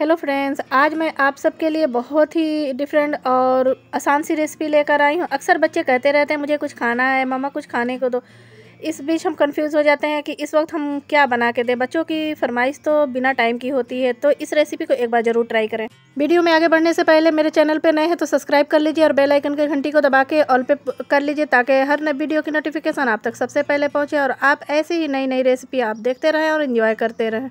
Hello friends, आज मैं आप सबके लिए बहुत ही डिफरेंट और आसान सी रेसिपी लेकर आई हूँ। अक्सर बच्चे कहते रहते हैं मुझे कुछ खाना है मम्मा, कुछ खाने को दो। इस बीच हम कंफ्यूज हो जाते हैं कि इस वक्त हम क्या बना के दें। बच्चों की फरमाइश तो बिना टाइम की होती है, तो इस रेसिपी को एक बार ज़रूर ट्राई करें। वीडियो में आगे बढ़ने से पहले मेरे चैनल पर नए हैं तो सब्सक्राइब कर लीजिए और बेल आइकन की घंटी को दबा के ऑल पे कर लीजिए, ताकि हर नई वीडियो की नोटिफिकेशन आप तक सबसे पहले पहुँचे और आप ऐसी ही नई नई रेसिपी आप देखते रहें और इन्जॉय करते रहें।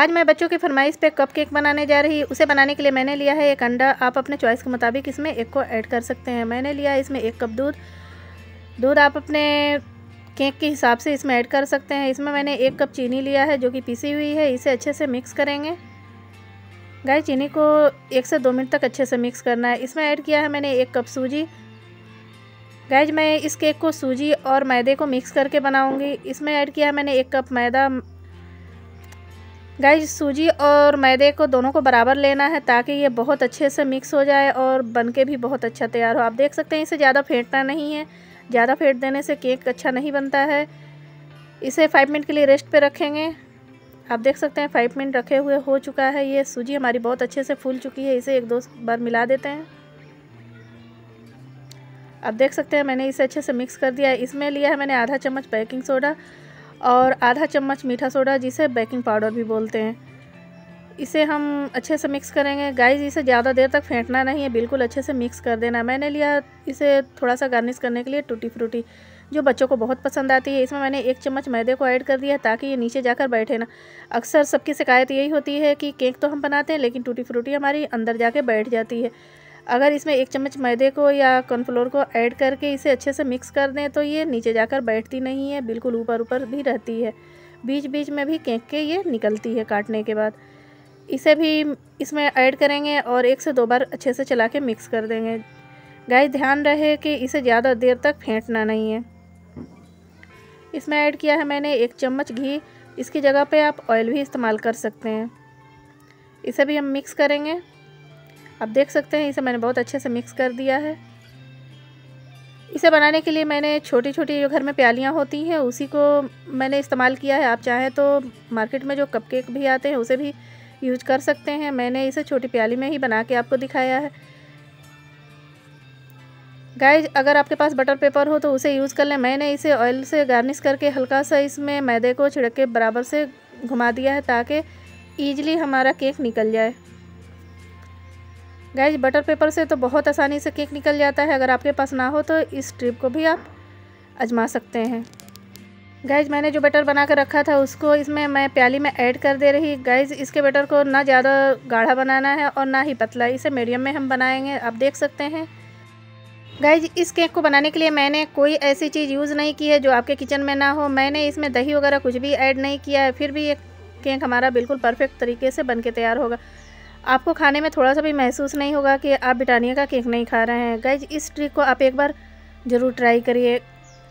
आज मैं बच्चों की फरमाइश पे कपकेक बनाने जा रही हूँ। उसे बनाने के लिए मैंने लिया है एक अंडा, आप अपने चॉइस के मुताबिक इसमें एक को ऐड कर सकते हैं। मैंने लिया इसमें एक कप दूध, आप अपने केक के हिसाब से इसमें ऐड कर सकते हैं। इसमें मैंने एक कप चीनी लिया है जो कि पीसी हुई है। इसे अच्छे से मिक्स करेंगे गाइस। चीनी को 1 से 2 मिनट तक अच्छे से मिक्स करना है। इसमें ऐड किया है मैंने 1 कप सूजी। गाइस, मैं इस केक को सूजी और मैदे को मिक्स करके बनाऊँगी। इसमें ऐड किया है मैंने 1 कप मैदा। गाइस, सूजी और मैदे को दोनों को बराबर लेना है ताकि ये बहुत अच्छे से मिक्स हो जाए और बनके भी बहुत अच्छा तैयार हो। आप देख सकते हैं इसे ज़्यादा फेंटना नहीं है, ज़्यादा फेंट देने से केक अच्छा नहीं बनता है। इसे 5 मिनट के लिए रेस्ट पे रखेंगे। आप देख सकते हैं 5 मिनट रखे हुए हो चुका है। ये सूजी हमारी बहुत अच्छे से फूल चुकी है। इसे 1-2 बार मिला देते हैं। आप देख सकते हैं मैंने इसे अच्छे से मिक्स कर दिया है। इसमें लिया है मैंने आधा चम्मच बेकिंग सोडा और आधा चम्मच मीठा सोडा, जिसे बेकिंग पाउडर भी बोलते हैं। इसे हम अच्छे से मिक्स करेंगे। गाइस, इसे ज़्यादा देर तक फेंटना नहीं है, बिल्कुल अच्छे से मिक्स कर देना। मैंने लिया इसे थोड़ा सा गार्निश करने के लिए टूटी फ्रूटी, जो बच्चों को बहुत पसंद आती है। इसमें मैंने 1 चम्मच मैदे को ऐड कर दिया ताकि ये नीचे जाकर बैठे ना। अक्सर सबकी शिकायत यही होती है कि केक तो हम बनाते हैं लेकिन टूटी फ्रूटी हमारी अंदर जाके बैठ जाती है। अगर इसमें 1 चम्मच मैदे को या कॉर्नफ्लोर को ऐड करके इसे अच्छे से मिक्स कर दें तो ये नीचे जाकर बैठती नहीं है, बिल्कुल ऊपर ऊपर भी रहती है। बीच बीच में भी केक के ये निकलती है काटने के बाद। इसे भी इसमें ऐड करेंगे और 1 से 2 बार अच्छे से चला के मिक्स कर देंगे। गाइस, ध्यान रहे कि इसे ज़्यादा देर तक फेंटना नहीं है। इसमें ऐड किया है मैंने 1 चम्मच घी। इसकी जगह पर आप ऑयल भी इस्तेमाल कर सकते हैं। इसे भी हम मिक्स करेंगे। आप देख सकते हैं इसे मैंने बहुत अच्छे से मिक्स कर दिया है। इसे बनाने के लिए मैंने छोटी छोटी जो घर में प्यालियाँ होती हैं उसी को मैंने इस्तेमाल किया है। आप चाहें तो मार्केट में जो कपकेक भी आते हैं उसे भी यूज कर सकते हैं। मैंने इसे छोटी प्याली में ही बना के आपको दिखाया है। गाइस, अगर आपके पास बटर पेपर हो तो उसे यूज़ कर लें। मैंने इसे ऑयल से गार्निश करके हल्का सा इसमें मैदे को छिड़क के बराबर से घुमा दिया है ताकि ईजिली हमारा केक निकल जाए। गाइस, बटर पेपर से तो बहुत आसानी से केक निकल जाता है। अगर आपके पास ना हो तो इस ट्रिप को भी आप आजमा सकते हैं। गाइस, मैंने जो बैटर बना कर रखा था उसको इसमें मैं प्याली में ऐड कर दे रही। गाइस, इसके बैटर को ना ज़्यादा गाढ़ा बनाना है और ना ही पतला, इसे मीडियम में हम बनाएंगे। आप देख सकते हैं। गाइस, इस केक को बनाने के लिए मैंने कोई ऐसी चीज़ यूज़ नहीं की है जो आपके किचन में ना हो। मैंने इसमें दही वगैरह कुछ भी ऐड नहीं किया है, फिर भी ये केक हमारा बिल्कुल परफेक्ट तरीके से बन के तैयार होगा। आपको खाने में थोड़ा सा भी महसूस नहीं होगा कि आप ब्रिटानिया का केक नहीं खा रहे हैं। गाइस, इस ट्रिक को आप एक बार ज़रूर ट्राई करिए।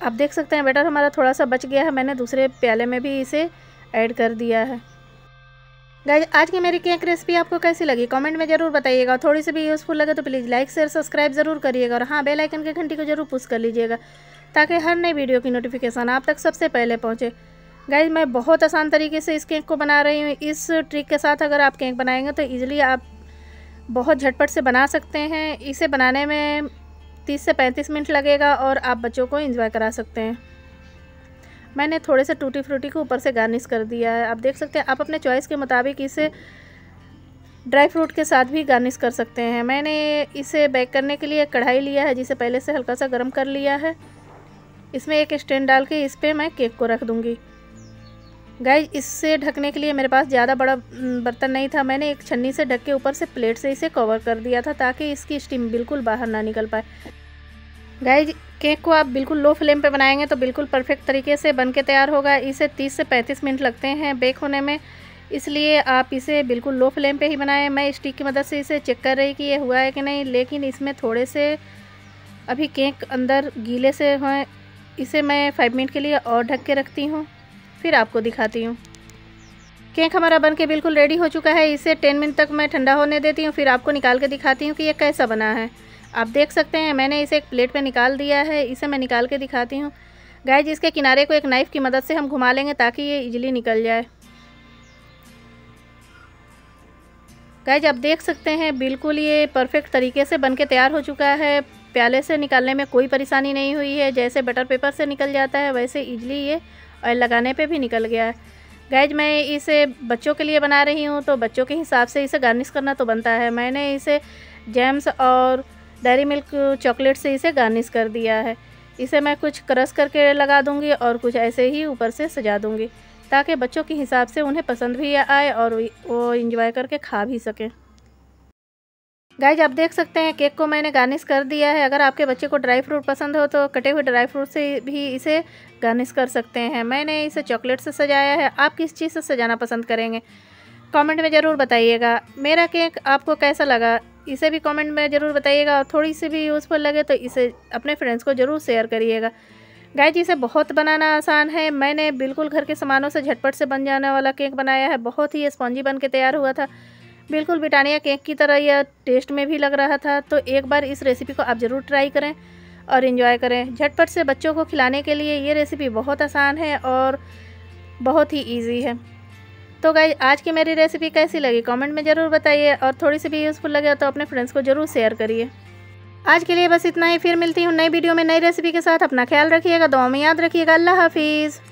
आप देख सकते हैं बैटर हमारा थोड़ा सा बच गया है। मैंने दूसरे प्याले में भी इसे ऐड कर दिया है। गाइस, आज की मेरी केक रेसिपी आपको कैसी लगी कमेंट में ज़रूर बताइएगा। थोड़ी सी भी यूज़फुल लगे तो प्लीज़ लाइक शेयर सब्सक्राइब ज़रूर करिएगा और हाँ, बेल आइकन की घंटी को ज़रूर पुश कर लीजिएगा ताकि हर नई वीडियो की नोटिफिकेशन आप तक सबसे पहले पहुँचे। गाइस, मैं बहुत आसान तरीके से इस केक को बना रही हूँ। इस ट्रिक के साथ अगर आप केक बनाएंगे तो इजीली आप बहुत झटपट से बना सकते हैं। इसे बनाने में 30 से 35 मिनट लगेगा और आप बच्चों को एंजॉय करा सकते हैं। मैंने थोड़े से टूटी फ्रूटी को ऊपर से गार्निश कर दिया है। आप देख सकते हैं। आप अपने चॉइस के मुताबिक इसे ड्राई फ्रूट के साथ भी गार्निश कर सकते हैं। मैंने इसे बेक करने के लिए कढ़ाई लिया है जिसे पहले से हल्का सा गर्म कर लिया है। इसमें एक स्टैंड डाल के इस पर मैं केक को रख दूँगी। गाइस, इससे ढकने के लिए मेरे पास ज़्यादा बड़ा बर्तन नहीं था। मैंने एक छन्नी से ढक के ऊपर से प्लेट से इसे कवर कर दिया था ताकि इसकी स्टीम बिल्कुल बाहर ना निकल पाए। गाइस, केक को आप बिल्कुल लो फ्लेम पे बनाएंगे तो बिल्कुल परफेक्ट तरीके से बन के तैयार होगा। इसे 30 से 35 मिनट लगते हैं बेक होने में, इसलिए आप इसे बिल्कुल लो फ्लेम पर ही बनाएँ। मैं स्टिक की मदद से इसे चेक कर रही कि ये हुआ है कि नहीं, लेकिन इसमें थोड़े से अभी केक अंदर गीले से हैं। इसे मैं 5 मिनट के लिए और ढक के रखती हूँ, फिर आपको दिखाती हूँ। केक हमारा बनके बिल्कुल रेडी हो चुका है। इसे 10 मिनट तक मैं ठंडा होने देती हूँ, फिर आपको निकाल के दिखाती हूँ कि ये कैसा बना है। आप देख सकते हैं मैंने इसे एक प्लेट पे निकाल दिया है। इसे मैं निकाल के दिखाती हूँ। गाइस, इसके किनारे को एक नाइफ़ की मदद से हम घुमा लेंगे ताकि ये इजीली निकल जाए। गाइज आप देख सकते हैं बिल्कुल ये परफेक्ट तरीके से बनके तैयार हो चुका है। प्याले से निकालने में कोई परेशानी नहीं हुई है। जैसे बटर पेपर से निकल जाता है वैसे इजली ये ऑयल लगाने पे भी निकल गया है। गाइज मैं इसे बच्चों के लिए बना रही हूँ तो बच्चों के हिसाब से इसे गार्निश करना तो बनता है। मैंने इसे जैम्स और डेयरी मिल्क चॉकलेट से इसे गार्निश कर दिया है। इसे मैं कुछ क्रश करके लगा दूँगी और कुछ ऐसे ही ऊपर से सजा दूँगी ताकि बच्चों के हिसाब से उन्हें पसंद भी आए और वो एंजॉय करके खा भी सकें। गाइज आप देख सकते हैं केक को मैंने गार्निश कर दिया है। अगर आपके बच्चे को ड्राई फ्रूट पसंद हो तो कटे हुए ड्राई फ्रूट से भी इसे गार्निश कर सकते हैं। मैंने इसे चॉकलेट से सजाया है। आप किस चीज़ से सजाना पसंद करेंगे कमेंट में ज़रूर बताइएगा। मेरा केक आपको कैसा लगा इसे भी कमेंट में ज़रूर बताइएगा और थोड़ी सी भी यूज़फुल लगे तो इसे अपने फ्रेंड्स को ज़रूर शेयर करिएगा। गाइज इसे बहुत बनाना आसान है। मैंने बिल्कुल घर के सामानों से झटपट से बन जाने वाला केक बनाया है। बहुत ही स्पॉन्जी बन के तैयार हुआ था। बिल्कुल ब्रिटानिया केक की तरह यह टेस्ट में भी लग रहा था। तो एक बार इस रेसिपी को आप ज़रूर ट्राई करें और एंजॉय करें। झटपट से बच्चों को खिलाने के लिए ये रेसिपी बहुत आसान है और बहुत ही ईजी है। तो गाइज आज की मेरी रेसिपी कैसी लगी कॉमेंट में ज़रूर बताइए और थोड़ी सी भी यूज़फुल लगे तो अपने फ्रेंड्स को ज़रूर शेयर करिए। आज के लिए बस इतना ही। फिर मिलती हूँ नई वीडियो में नई रेसिपी के साथ। अपना ख्याल रखिएगा, दुआ में याद रखिएगा। अल्लाह हाफिज़।